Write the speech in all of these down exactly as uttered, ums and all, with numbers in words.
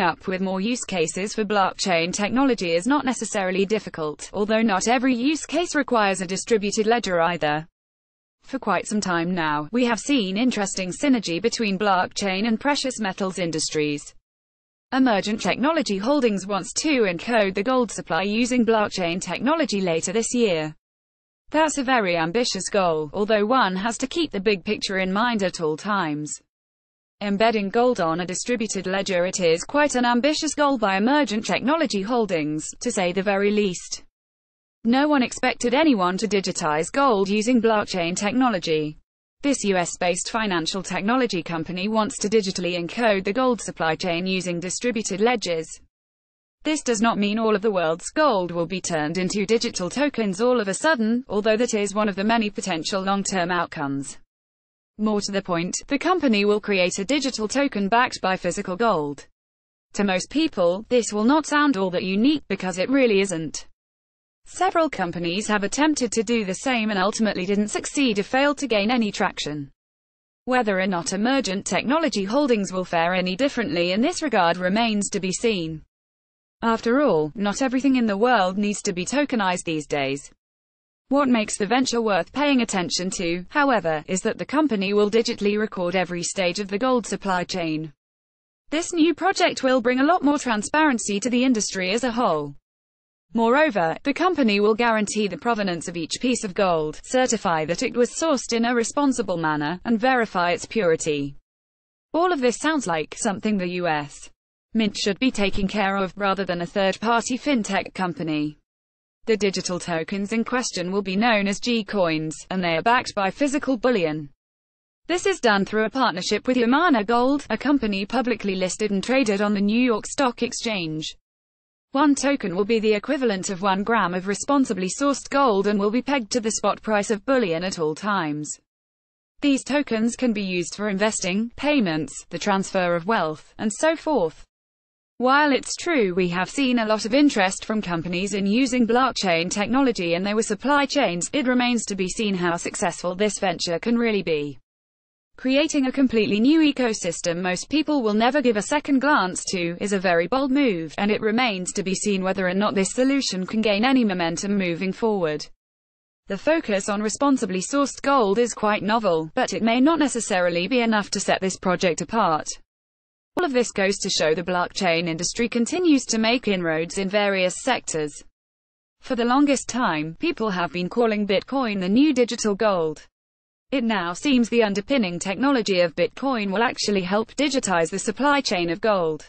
coming up with more use cases for blockchain technology is not necessarily difficult, although not every use case requires a distributed ledger either. For quite some time now, we have seen interesting synergy between blockchain and precious metals industries. Emergent Technology Holdings wants to encode the gold supply using blockchain technology later this year. That's a very ambitious goal, although one has to keep the big picture in mind at all times. Embedding gold on a distributed ledger, it is quite an ambitious goal by Emergent Technology Holdings, to say the very least. No one expected anyone to digitize gold using blockchain technology. This U S-based financial technology company wants to digitally encode the gold supply chain using distributed ledgers. This does not mean all of the world's gold will be turned into digital tokens all of a sudden, although that is one of the many potential long-term outcomes. More to the point, the company will create a digital token backed by physical gold. To most people, this will not sound all that unique because it really isn't. Several companies have attempted to do the same and ultimately didn't succeed or failed to gain any traction. Whether or not Emergent Technology Holdings will fare any differently in this regard remains to be seen. After all, not everything in the world needs to be tokenized these days. What makes the venture worth paying attention to, however, is that the company will digitally record every stage of the gold supply chain. This new project will bring a lot more transparency to the industry as a whole. Moreover, the company will guarantee the provenance of each piece of gold, certify that it was sourced in a responsible manner, and verify its purity. All of this sounds like something the U S Mint should be taking care of, rather than a third-party fintech company. The digital tokens in question will be known as G coins, and they are backed by physical bullion. This is done through a partnership with Yamana Gold, a company publicly listed and traded on the New York Stock Exchange. One token will be the equivalent of one gram of responsibly sourced gold and will be pegged to the spot price of bullion at all times. These tokens can be used for investing, payments, the transfer of wealth, and so forth. While it's true we have seen a lot of interest from companies in using blockchain technology in their supply chains, it remains to be seen how successful this venture can really be. Creating a completely new ecosystem most people will never give a second glance to, is a very bold move, and it remains to be seen whether or not this solution can gain any momentum moving forward. The focus on responsibly sourced gold is quite novel, but it may not necessarily be enough to set this project apart. All of this goes to show the blockchain industry continues to make inroads in various sectors. For the longest time, people have been calling Bitcoin the new digital gold. It now seems the underpinning technology of Bitcoin will actually help digitize the supply chain of gold.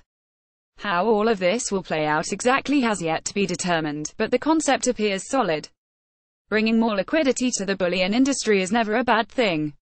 How all of this will play out exactly has yet to be determined, but the concept appears solid. Bringing more liquidity to the bullion industry is never a bad thing.